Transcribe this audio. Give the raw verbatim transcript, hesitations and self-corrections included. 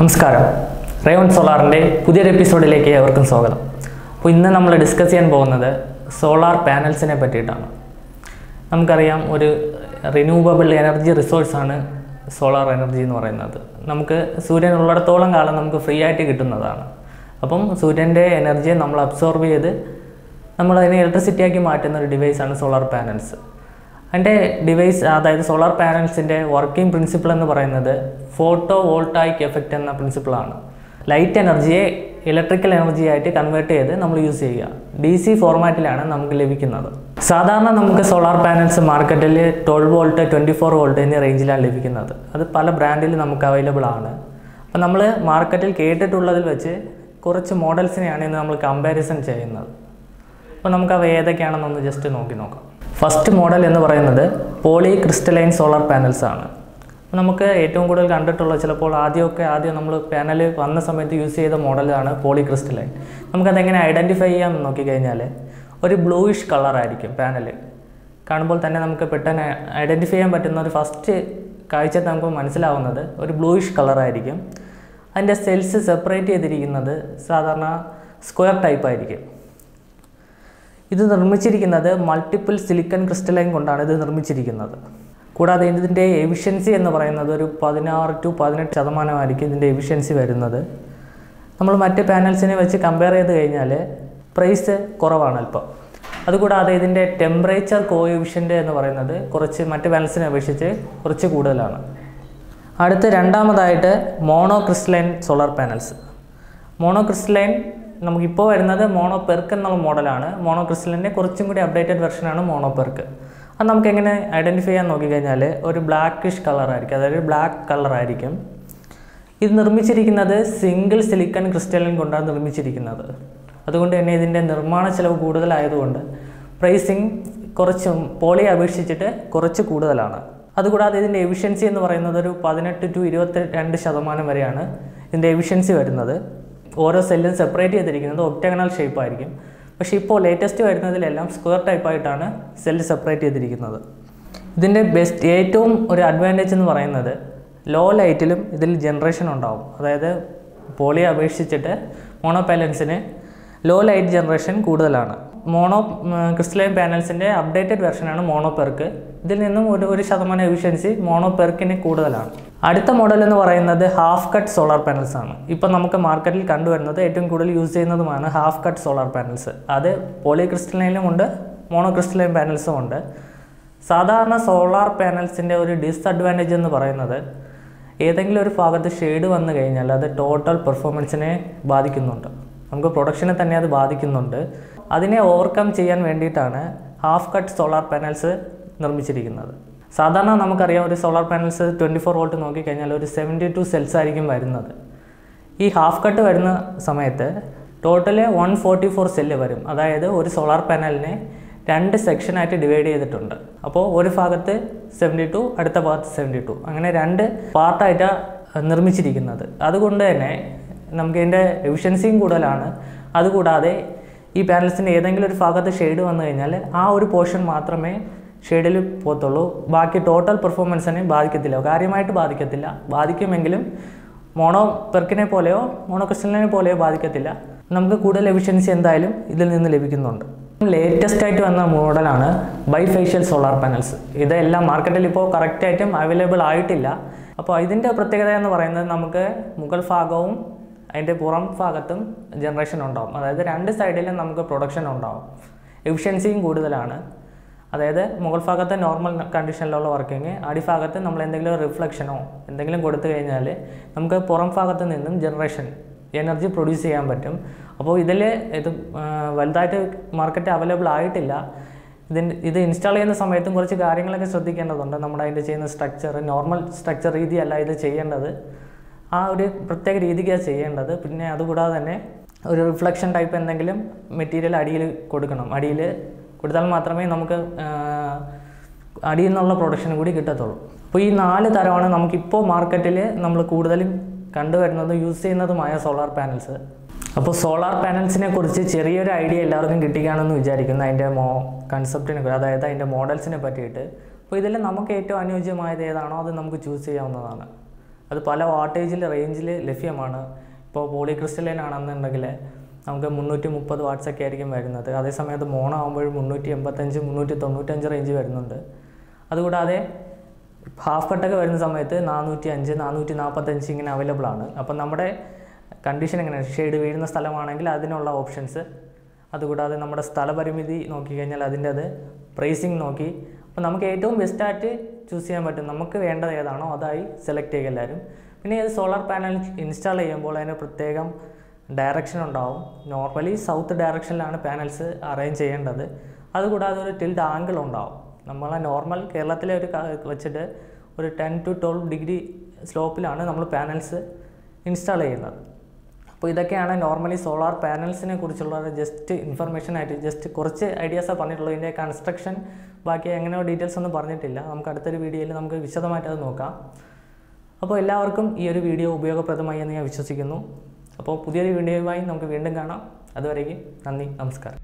നമസ്കാരം, റയോൺ സോളാറിൻ്റെ പുതിയൊരു എപ്പിസോഡിലേക്ക് ഏവർക്കും സ്വാഗതം. അപ്പോൾ ഇന്ന് നമ്മൾ ഡിസ്കസ് ചെയ്യാൻ പോകുന്നത് സോളാർ പാനൽസിനെ പറ്റിയിട്ടാണ്. നമുക്കറിയാം, ഒരു റിന്യൂവബിൾ എനർജി റിസോഴ്സാണ് സോളാർ എനർജി എന്ന് പറയുന്നത്. നമുക്ക് സൂര്യൻ ഉള്ളിടത്തോളം കാലം നമുക്ക് ഫ്രീ ആയിട്ട് കിട്ടുന്നതാണ്. അപ്പം സൂര്യൻ്റെ എനർജിയെ നമ്മൾ അബ്സോർബ് ചെയ്ത് നമ്മളതിനെ ഇലക്ട്രിസിറ്റിയാക്കി മാറ്റുന്ന ഒരു ഡിവൈസാണ് സോളാർ പാനൽസ്. അതിൻ്റെ ഡിവൈസ് അതായത് സോളാർ പാനൽസിൻ്റെ വർക്കിംഗ് പ്രിൻസിപ്പിൾ എന്ന് പറയുന്നത് ഫോട്ടോ വോൾട്ടായിക് എഫക്റ്റ് എന്ന പ്രിൻസിപ്പിളാണ്. ലൈറ്റ് എനർജിയെ ഇലക്ട്രിക്കൽ എനർജി ആയിട്ട് കൺവേർട്ട് ചെയ്ത് നമ്മൾ യൂസ് ചെയ്യുക. ഡി സി ഫോർമാറ്റിലാണ് നമുക്ക് ലഭിക്കുന്നത്. സാധാരണ നമുക്ക് സോളാർ പാനൽസ് മാർക്കറ്റിൽ twelve volt twenty four volt എന്നീ റേഞ്ചിലാണ് ലഭിക്കുന്നത്. അത് പല ബ്രാൻഡിൽ നമുക്ക് അവൈലബിൾ ആണ്. അപ്പോൾ നമ്മൾ മാർക്കറ്റിൽ കേട്ടിട്ടുള്ളതിൽ വെച്ച് കുറച്ച് മോഡൽസിനെയാണ് ഇന്ന് നമ്മൾ കമ്പാരിസൺ ചെയ്യുന്നത്. അപ്പോൾ നമുക്ക് അവ ഏതൊക്കെയാണെന്നൊന്ന് ജസ്റ്റ് നോക്കി നോക്കാം. ഫസ്റ്റ് മോഡൽ എന്ന് പറയുന്നത് പോളിക്രിസ്റ്റലൈൻ സോളാർ പാനൽസ് ആണ്. നമുക്ക് ഏറ്റവും കൂടുതൽ കണ്ടിട്ടുള്ള ചിലപ്പോൾ ആദ്യമൊക്കെ ആദ്യം നമ്മൾ പാനൽ വന്ന സമയത്ത് യൂസ് ചെയ്ത മോഡലാണ് പോളിക്രിസ്റ്റലൈൻ. നമുക്കതെങ്ങനെ ഐഡൻറ്റിഫൈ ചെയ്യാമെന്ന് നോക്കിക്കഴിഞ്ഞാൽ ഒരു ബ്ലൂയിഷ് കളറായിരിക്കും പാനൽ. കാണുമ്പോൾ തന്നെ നമുക്ക് പെട്ടെന്ന് ഐഡൻറ്റിഫൈ ചെയ്യാൻ പറ്റുന്ന ഒരു ഫസ്റ്റ് കാഴ്ച നമുക്ക് മനസ്സിലാവുന്നത് ഒരു ബ്ലൂയിഷ് കളറായിരിക്കും. അതിൻ്റെ സെൽസ് സെപ്പറേറ്റ് ചെയ്തിരിക്കുന്നത് സാധാരണ സ്ക്വയർ ടൈപ്പ് ആയിരിക്കും. ഇത് നിർമ്മിച്ചിരിക്കുന്നത് മൾട്ടിപ്പിൾ സിലിക്കൺ ക്രിസ്റ്റലൈൻ കൊണ്ടാണ് ഇത് നിർമ്മിച്ചിരിക്കുന്നത്. കൂടാതെ ഇതിൻ്റെ എഫിഷ്യൻസി എന്ന് പറയുന്നത് ഒരു പതിനാറ് ടു പതിനെട്ട് ശതമാനമായിരിക്കും ഇതിൻ്റെ എഫിഷ്യൻസി വരുന്നത്. നമ്മൾ മറ്റ് പാനൽസിനെ വെച്ച് കമ്പയർ ചെയ്ത് കഴിഞ്ഞാൽ പ്രൈസ് കുറവാണ് അല്പം. അതുകൂടാതെ ഇതിൻ്റെ ടെമ്പറേച്ചർ കോഎഫിഷ്യൻ്റ് എന്ന് പറയുന്നത് കുറച്ച് മറ്റ് പാനൽസിനെ അപേക്ഷിച്ച് കുറച്ച് കൂടുതലാണ്. അടുത്ത രണ്ടാമതായിട്ട് മോണോക്രിസ്റ്റലൈൻ സോളാർ പാനൽസ്. മോണോക്രിസ്റ്റലൈൻ നമുക്കിപ്പോൾ വരുന്നത് മോണോ പെർക്ക് എന്നുള്ള മോഡലാണ്. മോണോ ക്രിസ്റ്റലിൻ്റെ കുറച്ചും കൂടി അപ്ഡേറ്റഡ് വെർഷനാണ് മോണോ പെർക്ക്. അത് നമുക്ക് എങ്ങനെ ഐഡൻറ്റിഫൈ ചെയ്യാൻ നോക്കിക്കഴിഞ്ഞാൽ ഒരു ബ്ലാക്കിഷ് കളറായിരിക്കും, അതായത് ബ്ലാക്ക് കളറായിരിക്കും. ഇത് നിർമ്മിച്ചിരിക്കുന്നത് സിംഗിൾ സിലിക്കൺ ക്രിസ്റ്റലിൻ കൊണ്ടാണ് നിർമ്മിച്ചിരിക്കുന്നത്. അതുകൊണ്ട് തന്നെ ഇതിൻ്റെ നിർമ്മാണ ചെലവ് കൂടുതലായതുകൊണ്ട് പ്രൈസിങ് കുറച്ചും പോളിയെ അപേക്ഷിച്ചിട്ട് കുറച്ച് കൂടുതലാണ്. അതുകൂടാതെ ഇതിൻ്റെ എഫിഷ്യൻസി എന്ന് പറയുന്നത് ഒരു പതിനെട്ട് ടു ഇരുപത്തി രണ്ട് ശതമാനം വരെയാണ് ഇതിൻ്റെ എഫിഷ്യൻസി വരുന്നത്. ഓരോ സെല്ലും സെപ്പറേറ്റ് ചെയ്തിരിക്കുന്നത് ഒക്ടഗണൽ ഷേപ്പായിരിക്കും. പക്ഷേ ഇപ്പോൾ ലേറ്റസ്റ്റ് വരുന്നതിലെല്ലാം സ്ക്വയർ ടൈപ്പായിട്ടാണ് സെല്ല് സെപ്പറേറ്റ് ചെയ്തിരിക്കുന്നത്. ഇതിൻ്റെ ബെസ്റ്റ് ഏറ്റവും ഒരു അഡ്വാൻറ്റേജ് എന്ന് പറയുന്നത് ലോ ലൈറ്റിലും ഇതിൽ ജനറേഷൻ ഉണ്ടാവും. അതായത് പോളിയെ അപേക്ഷിച്ചിട്ട് മോണോ പാനൽസിന് ലോ ലൈറ്റ് ജനറേഷൻ കൂടുതലാണ്. മോണോ ക്രിസ്റ്റലൈൻ പാനൽസിൻ്റെ അപ്ഡേറ്റഡ് വെർഷനാണ് മോണോ പെർക്ക്. ഇതിൽ നിന്നും ഒരു ഒരു ശതമാനം എഫിഷ്യൻസി മോണോ പെർക്കിന് കൂടുതലാണ്. അടുത്ത മോഡൽ എന്ന് പറയുന്നത് ഹാഫ് കട്ട് സോളാർ പാനൽസ് ആണ്. ഇപ്പം നമുക്ക് മാർക്കറ്റിൽ കണ്ടുവരുന്നത് ഏറ്റവും കൂടുതൽ യൂസ് ചെയ്യുന്നതുമാണ് ഹാഫ് കട്ട് സോളാർ പാനൽസ്. അത് പോളിക്രിസ്റ്റലൈനിലും ഉണ്ട്, മോണോ ക്രിസ്റ്റലൈൻ പാനൽസും ഉണ്ട്. സാധാരണ സോളാർ പാനൽസിൻ്റെ ഒരു ഡിസ്അഡ്വാൻറ്റേജ് എന്ന് പറയുന്നത് ഏതെങ്കിലും ഒരു ഭാഗത്ത് ഷെയ്ഡ് വന്നു കഴിഞ്ഞാൽ അത് ടോട്ടൽ പെർഫോമൻസിനെ ബാധിക്കുന്നുണ്ട്, നമുക്ക് പ്രൊഡക്ഷനെ തന്നെ അത് ബാധിക്കുന്നുണ്ട്. അതിനെ ഓവർകം ചെയ്യാൻ വേണ്ടിയിട്ടാണ് ഹാഫ് കട്ട് സോളാർ പാനൽസ് നിർമ്മിച്ചിരിക്കുന്നത്. സാധാരണ നമുക്കറിയാം, ഒരു solar panels twenty four volt നോക്കിക്കഴിഞ്ഞാൽ ഒരു സെവൻറ്റി ടു സെൽസ് ആയിരിക്കും വരുന്നത്. ഈ ഹാഫ് കട്ട് വരുന്ന സമയത്ത് total one forty four cell വരും. അതായത് ഒരു സോളാർ പാനലിനെ രണ്ട് സെക്ഷനായിട്ട് ഡിവൈഡ് ചെയ്തിട്ടുണ്ട്. അപ്പോൾ ഒരു ഭാഗത്ത് സെവൻറ്റി ടു, അടുത്ത ഭാഗത്ത് സെവൻറ്റി ടു, അങ്ങനെ രണ്ട് പാർട്ടായിട്ടാണ് നിർമ്മിച്ചിരിക്കുന്നത്. അതുകൊണ്ട് തന്നെ നമുക്ക് ഇതിൻ്റെ എഫിഷ്യൻസിയും കൂടുതലാണ്. അതുകൂടാതെ ഈ പാനൽസിൻ്റെ ഏതെങ്കിലും ഒരു ഭാഗത്ത് ഷെയ്ഡ് വന്നു കഴിഞ്ഞാൽ ആ ഒരു പോർഷൻ മാത്രമേ ഷെയ്ഡിൽ പോകത്തുള്ളൂ, ബാക്കി ടോട്ടൽ പെർഫോമൻസിനെ ബാധിക്കത്തില്ല, കാര്യമായിട്ട് ബാധിക്കത്തില്ല. ബാധിക്കുമെങ്കിലും മോണോ പെർക്കിനെ പോലെയോ മോണോ ക്രിസ്റ്റലിനെ പോലെയോ ബാധിക്കത്തില്ല. നമുക്ക് കൂടുതൽ എഫിഷ്യൻസി എന്തായാലും ഇതിൽ നിന്ന് ലഭിക്കുന്നുണ്ട്. ലേറ്റസ്റ്റ് ആയിട്ട് വന്ന മോഡലാണ് ബൈഫേഷ്യൽ സോളാർ പാനൽസ്. ഇതെല്ലാം മാർക്കറ്റിൽ ഇപ്പോൾ കറക്റ്റായിട്ടും അവൈലബിൾ ആയിട്ടില്ല. അപ്പോൾ ഇതിൻ്റെ പ്രത്യേകത എന്ന് പറയുന്നത് നമുക്ക് മുകൾ ഭാഗവും അതിൻ്റെ പുറം ഭാഗത്തും ജനറേഷൻ ഉണ്ടാകും. അതായത് രണ്ട് സൈഡിലും നമുക്ക് പ്രൊഡക്ഷൻ ഉണ്ടാകും. എഫിഷ്യൻസിയും കൂടുതലാണ്. അതായത് മുകൾ ഭാഗത്ത് നോർമൽ കണ്ടീഷനിലുള്ള വർക്കിങ്, അടിഭാഗത്ത് നമ്മൾ എന്തെങ്കിലും റിഫ്ലക്ഷനോ എന്തെങ്കിലും കൊടുത്തു കഴിഞ്ഞാൽ നമുക്ക് പുറം ഭാഗത്ത് നിന്നും ജനറേഷൻ എനർജി പ്രൊഡ്യൂസ് ചെയ്യാൻ പറ്റും. അപ്പോൾ ഇതിൽ ഇത് വലുതായിട്ട് മാർക്കറ്റ് അവൈലബിൾ ആയിട്ടില്ല. ഇതിന് ഇത് ഇൻസ്റ്റാൾ ചെയ്യുന്ന സമയത്തും കുറച്ച് കാര്യങ്ങളൊക്കെ ശ്രദ്ധിക്കേണ്ടതുണ്ട്. നമ്മുടെ അതിൻ്റെ ചെയ്യുന്ന സ്ട്രക്ചർ നോർമൽ സ്ട്രക്ചർ രീതിയല്ല ഇത് ചെയ്യേണ്ടത്, ആ ഒരു പ്രത്യേക രീതിക്കാണ് ചെയ്യേണ്ടത്. പിന്നെ അതുകൂടാതെ തന്നെ ഒരു റിഫ്ലക്ഷൻ ടൈപ്പ് എന്തെങ്കിലും മെറ്റീരിയൽ അടിയിൽ കൊടുക്കണം. അടിയിൽ കൊടുത്താൽ മാത്രമേ നമുക്ക് അടിയിൽ നിന്നുള്ള പ്രൊഡക്ഷൻ കൂടി കിട്ടത്തുള്ളൂ. അപ്പോൾ ഈ നാല് തരമാണ് നമുക്കിപ്പോൾ മാർക്കറ്റിൽ നമ്മൾ കൂടുതലും കണ്ടുവരുന്നതും യൂസ് ചെയ്യുന്നതുമായ സോളാർ പാനൽസ്. അപ്പോൾ സോളാർ പാനൽസിനെ കുറിച്ച് ചെറിയൊരു ഐഡിയ എല്ലാവർക്കും കിട്ടിക്കാണെന്ന് വിചാരിക്കുന്നു, അതിൻ്റെ മോ കൺസെപ്റ്റിനെ, അതായത് അതിൻ്റെ മോഡൽസിനെ പറ്റിയിട്ട്. അപ്പോൾ ഇതിൽ നമുക്ക് ഏറ്റവും അനുയോജ്യമായത് ഏതാണോ അത് നമുക്ക് ചൂസ് ചെയ്യാവുന്നതാണ്. അത് പല വാട്ടേജിൽ റേഞ്ചിൽ ലഭ്യമാണ്. ഇപ്പോൾ പോളിക്രിസ്റ്റലൈൻ ആണെന്നുണ്ടെങ്കിൽ നമുക്ക് മുന്നൂറ്റി മുപ്പത് വാട്ട്സൊക്കെ ആയിരിക്കും വരുന്നത്. അതേസമയത്ത് മോണോ ആകുമ്പോൾ മുന്നൂറ്റി എൺപത്തഞ്ച് മുന്നൂറ്റി തൊണ്ണൂറ്റഞ്ച് റേഞ്ച് വരുന്നുണ്ട്. അതുകൂടാതെ ഹാഫ് കട്ടൊക്കെ വരുന്ന സമയത്ത് നാനൂറ്റി അഞ്ച് നാനൂറ്റി നാൽപ്പത്തഞ്ച് ഇങ്ങനെ അവൈലബിൾ ആണ്. അപ്പം നമ്മുടെ കണ്ടീഷൻ എങ്ങനെയാണ്, ഷെയ്ഡ് വീഴുന്ന സ്ഥലമാണെങ്കിൽ അതിനുള്ള ഓപ്ഷൻസ്, അതുകൂടാതെ നമ്മുടെ സ്ഥലപരിമിതി നോക്കിക്കഴിഞ്ഞാൽ അതിൻ്റെ അത് പ്രൈസിങ് നോക്കി അപ്പോൾ നമുക്ക് ഏറ്റവും ബെസ്റ്റായിട്ട് ചൂസ് ചെയ്യാൻ പറ്റും. നമുക്ക് വേണ്ടത് ഏതാണോ അതായി സെലക്ട് ചെയ്യുക എല്ലാവരും. പിന്നെ ഇത് സോളാർ പാനൽ ഇൻസ്റ്റാൾ ചെയ്യുമ്പോൾ അതിന് പ്രത്യേകം ഡയറക്ഷൻ ഉണ്ടാവും. നോർമലി സൗത്ത് ഡയറക്ഷനിലാണ് പാനൽസ് അറേഞ്ച് ചെയ്യേണ്ടത്. അതുകൂടാതെ ഒരു ടിൽഡ് ആംഗിൾ ഉണ്ടാവും. നമ്മളെ നോർമൽ കേരളത്തിലെ ഒരു വെച്ചിട്ട് ഒരു ടെൻ ടു ട്വൽവ് ഡിഗ്രി സ്ലോപ്പിലാണ് നമ്മൾ പാനൽസ് ഇൻസ്റ്റാൾ ചെയ്യുന്നത്. അപ്പോൾ ഇതൊക്കെയാണ് നോർമലി സോളാർ പാനൽസിനെ കുറിച്ചുള്ള ജസ്റ്റ് ഇൻഫർമേഷൻ ആയിട്ട് ജസ്റ്റ് കുറച്ച് ഐഡിയാസാണ് പറഞ്ഞിട്ടുള്ളൂ. ഇതിൻ്റെ കൺസ്ട്രക്ഷൻ ബാക്കി എങ്ങനെയോ ഡീറ്റെയിൽസ് ഒന്നും പറഞ്ഞിട്ടില്ല. നമുക്ക് അടുത്തൊരു വീഡിയോയിൽ നമുക്ക് വിശദമായിട്ട് അത് നോക്കാം. അപ്പോൾ എല്ലാവർക്കും ഈ ഒരു വീഡിയോ ഉപയോഗപ്രദമായി എന്ന് ഞാൻ വിശ്വസിക്കുന്നു. അപ്പോൾ പുതിയൊരു വീഡിയോയുമായി നമുക്ക് വീണ്ടും കാണാം. അതുവരേക്കും നന്ദി, നമസ്കാരം.